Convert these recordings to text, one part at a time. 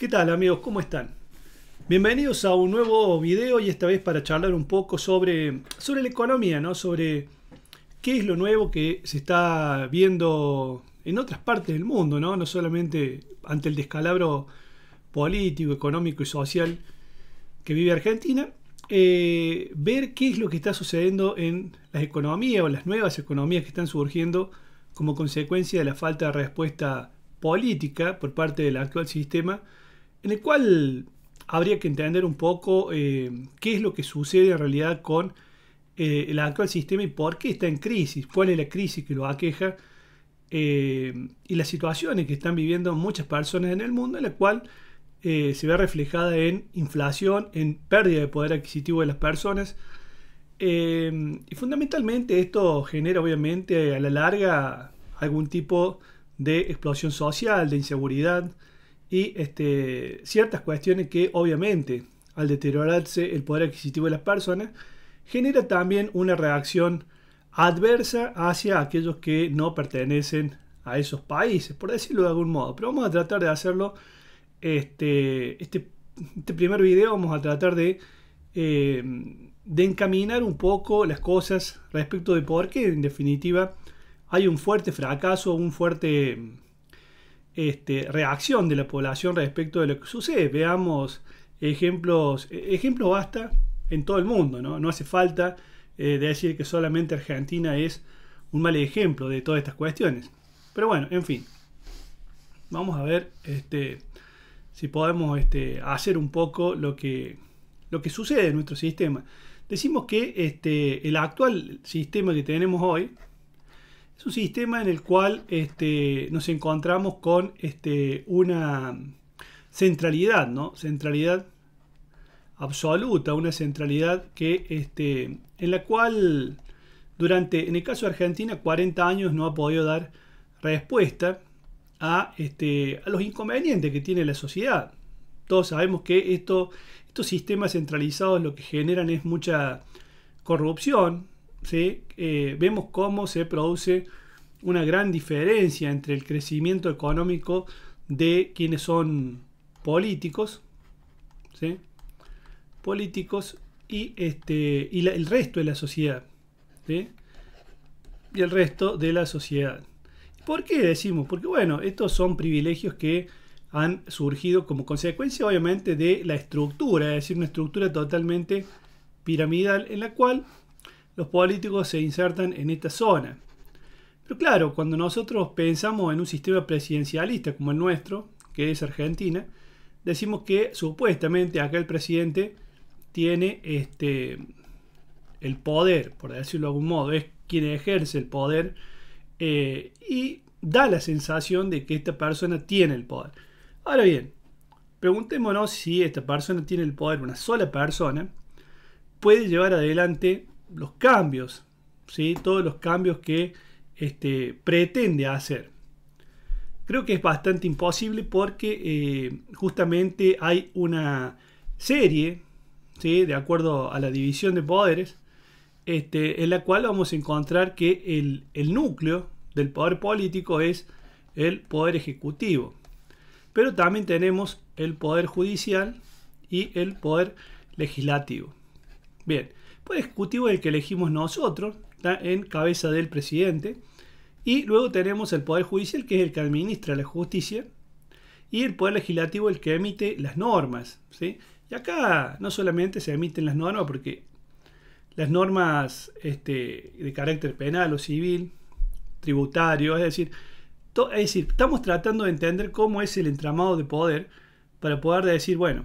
¿Qué tal amigos? ¿Cómo están? Bienvenidos a un nuevo video y esta vez para charlar un poco sobre la economía, ¿no? Sobre qué es lo nuevo que se está viendo en otras partes del mundo, ¿no? No solamente ante el descalabro político, económico y social que vive Argentina, ver qué es lo que está sucediendo en las economías o las nuevas economías que están surgiendo como consecuencia de la falta de respuesta política por parte del actual sistema, en el cual habría que entender un poco qué es lo que sucede en realidad con el actual sistema y por qué está en crisis, cuál es la crisis que lo aqueja y las situaciones que están viviendo muchas personas en el mundo, en la cual se ve reflejada en inflación, en pérdida de poder adquisitivo de las personas. Y fundamentalmente esto genera obviamente a la larga algún tipo de explosión social, de inseguridad y ciertas cuestiones que obviamente al deteriorarse el poder adquisitivo de las personas genera también una reacción adversa hacia aquellos que no pertenecen a esos países, por decirlo de algún modo. Pero vamos a tratar de hacerlo, este primer video vamos a tratar de encaminar un poco las cosas respecto de por qué en definitiva hay un fuerte fracaso, un fuerte reacción de la población respecto de lo que sucede. Veamos ejemplos basta en todo el mundo, ¿no? No hace falta decir que solamente Argentina es un mal ejemplo de todas estas cuestiones. Pero bueno, en fin, vamos a ver si podemos hacer un poco lo que sucede en nuestro sistema. Decimos que el actual sistema que tenemos hoy es un sistema en el cual nos encontramos con una centralidad, ¿no? Centralidad absoluta, una centralidad que, en la cual durante, en el caso de Argentina, 40 años no ha podido dar respuesta a los inconvenientes que tiene la sociedad. Todos sabemos que estos sistemas centralizados lo que generan es mucha corrupción, ¿sí? Vemos cómo se produce una gran diferencia entre el crecimiento económico de quienes son políticos, ¿sí? Políticos y el resto de la sociedad, ¿sí? Y el resto de la sociedad. ¿Por qué decimos? Porque bueno, estos son privilegios que han surgido como consecuencia obviamente de la estructura, es decir, una estructura totalmente piramidal en la cual los políticos se insertan en esta zona. Pero claro, cuando nosotros pensamos en un sistema presidencialista como el nuestro, que es Argentina, decimos que supuestamente acá el presidente tiene el poder, por decirlo de algún modo, es quien ejerce el poder y da la sensación de que esta persona tiene el poder. Ahora bien, preguntémonos si esta persona tiene el poder, una sola persona, puede llevar adelante los cambios, ¿sí? Todos los cambios que pretende hacer. Creo que es bastante imposible porque justamente hay una serie, ¿sí? De acuerdo a la división de poderes, en la cual vamos a encontrar que el núcleo del poder político es el poder ejecutivo. Pero también tenemos el poder judicial y el poder legislativo. Bien. El ejecutivo es el que elegimos nosotros, ¿tá? En cabeza del presidente, y luego tenemos el poder judicial, que es el que administra la justicia, y el poder legislativo, el que emite las normas, ¿sí? Y acá no solamente se emiten las normas, porque las normas de carácter penal o civil, tributario, es decir, estamos tratando de entender cómo es el entramado de poder para poder decir, bueno,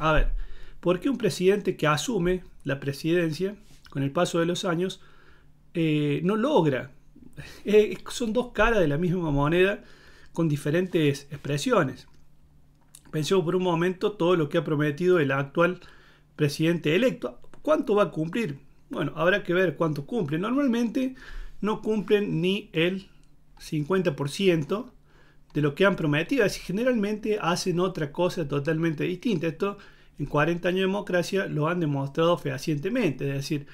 a ver, ¿por qué un presidente que asume la presidencia, con el paso de los años, no logra? Son dos caras de la misma moneda con diferentes expresiones. Pensemos por un momento todo lo que ha prometido el actual presidente electo. ¿Cuánto va a cumplir? Bueno, habrá que ver cuánto cumple. Normalmente no cumplen ni el 50% de lo que han prometido. Así generalmente hacen otra cosa totalmente distinta. Esto en 40 años de democracia lo han demostrado fehacientemente, es decir,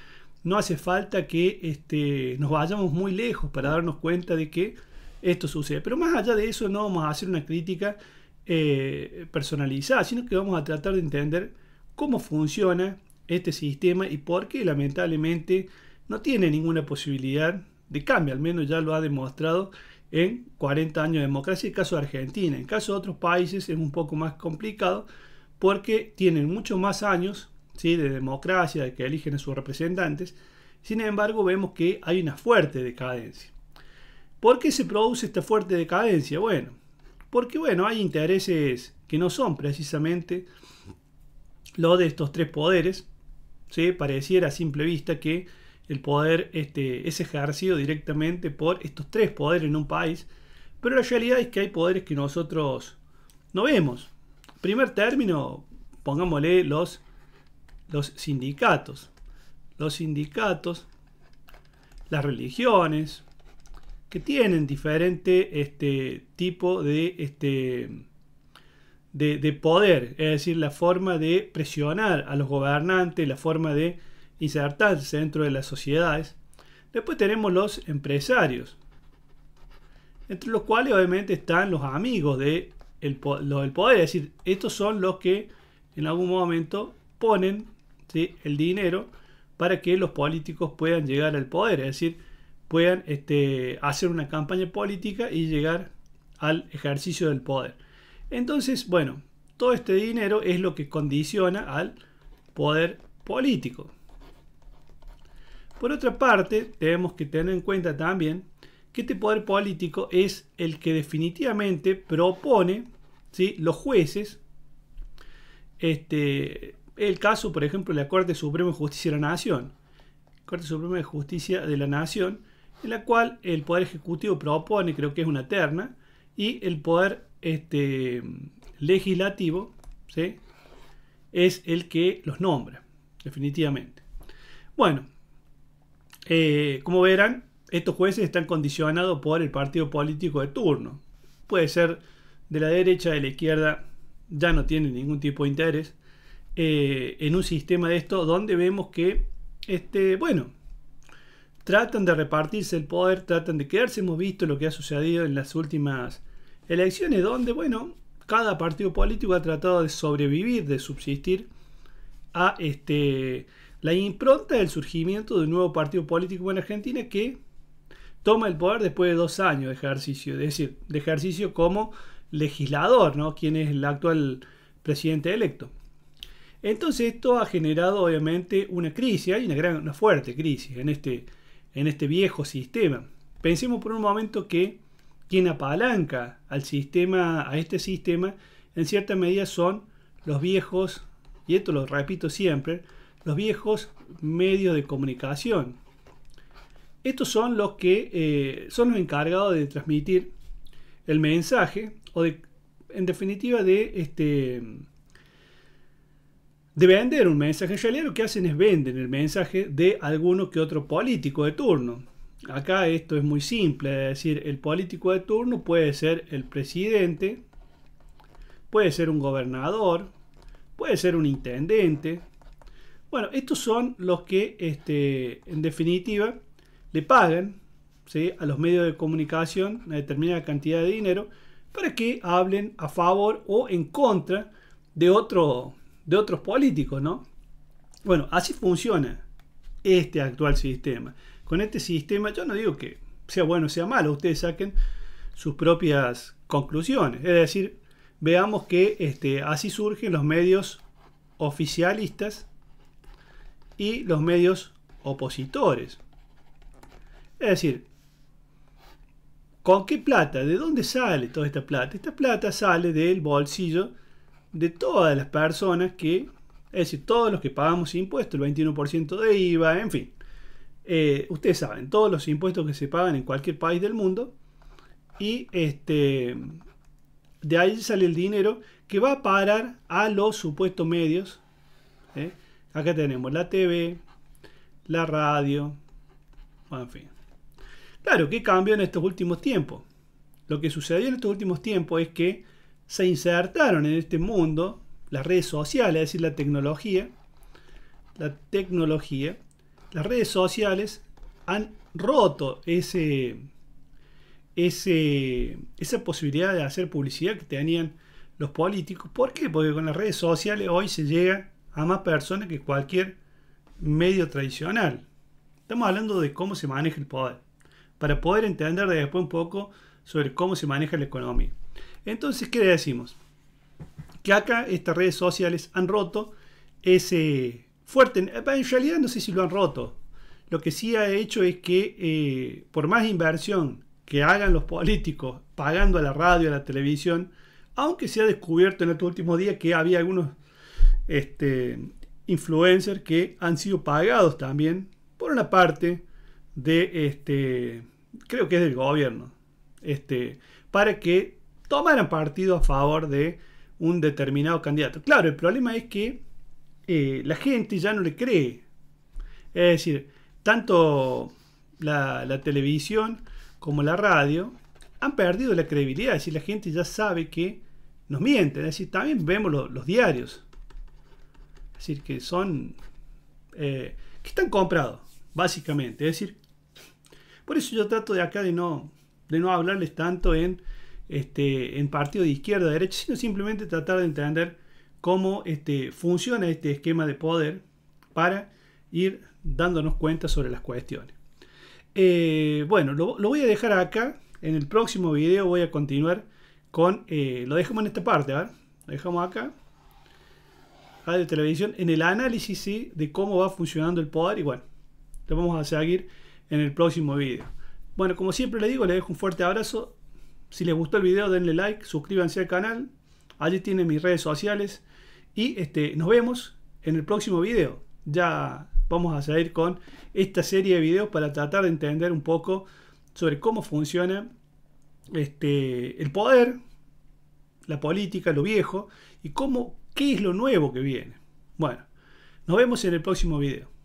no hace falta que nos vayamos muy lejos para darnos cuenta de que esto sucede. Pero más allá de eso no vamos a hacer una crítica personalizada, sino que vamos a tratar de entender cómo funciona este sistema y por qué lamentablemente no tiene ninguna posibilidad de cambio, al menos ya lo ha demostrado en 40 años de democracia, en el caso de Argentina. En el caso de otros países es un poco más complicado porque tienen muchos más años, ¿sí?, de democracia, de que eligen a sus representantes. Sin embargo, vemos que hay una fuerte decadencia. ¿Por qué se produce esta fuerte decadencia? Bueno, porque hay intereses que no son precisamente los de estos tres poderes, ¿sí? Pareciera a simple vista que el poder es ejercido directamente por estos tres poderes en un país, pero la realidad es que hay poderes que nosotros no vemos. En primer término, pongámosle los sindicatos. Los sindicatos, las religiones, que tienen diferente tipo de poder, es decir, la forma de presionar a los gobernantes, la forma de insertarse dentro de las sociedades. Después tenemos los empresarios, entre los cuales obviamente están los amigos del poder, es decir, estos son los que en algún momento ponen, ¿sí?, el dinero para que los políticos puedan llegar al poder, es decir, puedan hacer una campaña política y llegar al ejercicio del poder. Entonces, bueno, todo este dinero es lo que condiciona al poder político. Por otra parte, tenemos que tener en cuenta también que este poder político es el que definitivamente propone, ¿sí?, los jueces. El caso, por ejemplo, de la Corte Suprema de Justicia de la Nación. Corte Suprema de Justicia de la Nación, en la cual el Poder Ejecutivo propone, creo que es una terna, y el Poder Legislativo, ¿sí?, es el que los nombra, definitivamente. Bueno, como verán, estos jueces están condicionados por el partido político de turno. Puede ser de la derecha, de la izquierda, ya no tiene ningún tipo de interés en un sistema de esto donde vemos que, tratan de repartirse el poder, tratan de quedarse. Hemos visto lo que ha sucedido en las últimas elecciones donde, bueno, cada partido político ha tratado de sobrevivir, de subsistir a la impronta del surgimiento de un nuevo partido político en Argentina que toma el poder después de 2 años de ejercicio, es decir, de ejercicio como legislador, ¿no?, quien es el actual presidente electo. Entonces esto ha generado obviamente una crisis, hay una fuerte crisis en este viejo sistema. Pensemos por un momento que quien apalanca a este sistema, en cierta medida son los viejos, y esto lo repito siempre, los viejos medios de comunicación. Estos son los que son los encargados de transmitir el mensaje, o en definitiva de vender un mensaje. En realidad lo que hacen es vender el mensaje de alguno que otro político de turno. Acá esto es muy simple, es decir, el político de turno puede ser el presidente, puede ser un gobernador, puede ser un intendente. Bueno, estos son los que en definitiva le pagan, ¿sí?, a los medios de comunicación una determinada cantidad de dinero para que hablen a favor o en contra de otros políticos, ¿no? Bueno, así funciona este actual sistema. Con este sistema yo no digo que sea bueno o sea malo, ustedes saquen sus propias conclusiones. Es decir, veamos que así surgen los medios oficialistas y los medios opositores. Es decir, ¿con qué plata? ¿De dónde sale toda esta plata? Esta plata sale del bolsillo de todas las personas que, es decir, todos los que pagamos impuestos, el 21% de IVA, en fin. Ustedes saben, todos los impuestos que se pagan en cualquier país del mundo, y de ahí sale el dinero que va a parar a los supuestos medios. Acá tenemos la TV, la radio, bueno, en fin. Claro, ¿qué cambió en estos últimos tiempos? Lo que sucedió en estos últimos tiempos es que se insertaron en este mundo las redes sociales, es decir, la tecnología. Las redes sociales han roto esa posibilidad de hacer publicidad que tenían los políticos. ¿Por qué? Porque con las redes sociales hoy se llega a más personas que cualquier medio tradicional. Estamos hablando de cómo se maneja el poder, para poder entender después un poco sobre cómo se maneja la economía. Entonces, ¿qué le decimos? Que acá estas redes sociales han roto ese fuerte... En realidad no sé si lo han roto. Lo que sí ha hecho es que por más inversión que hagan los políticos pagando a la radio, a la televisión, aunque se ha descubierto en estos últimos días que había algunos influencers que han sido pagados también por una parte de creo que es del gobierno, para que tomaran partido a favor de un determinado candidato. Claro, el problema es que la gente ya no le cree. Es decir, tanto la televisión como la radio han perdido la credibilidad. Es decir, la gente ya sabe que nos mienten. Es decir, también vemos los diarios. Es decir, que son... que están comprados, básicamente. Es decir, por eso yo trato de acá de no hablarles tanto en partido de izquierda o derecha, sino simplemente tratar de entender cómo funciona este esquema de poder para ir dándonos cuenta sobre las cuestiones. Bueno, lo voy a dejar acá. En el próximo video voy a continuar con... lo dejamos en esta parte, ¿verdad? Lo dejamos acá. Radio, televisión, en el análisis, ¿sí?, de cómo va funcionando el poder. Y bueno, lo vamos a seguir en el próximo video. Bueno, como siempre les digo, les dejo un fuerte abrazo. Si les gustó el video, denle like, suscríbanse al canal. Allí tienen mis redes sociales. Y nos vemos en el próximo video. Ya vamos a seguir con esta serie de videos para tratar de entender un poco sobre cómo funciona el poder, la política, lo viejo, y qué es lo nuevo que viene. Bueno, nos vemos en el próximo video.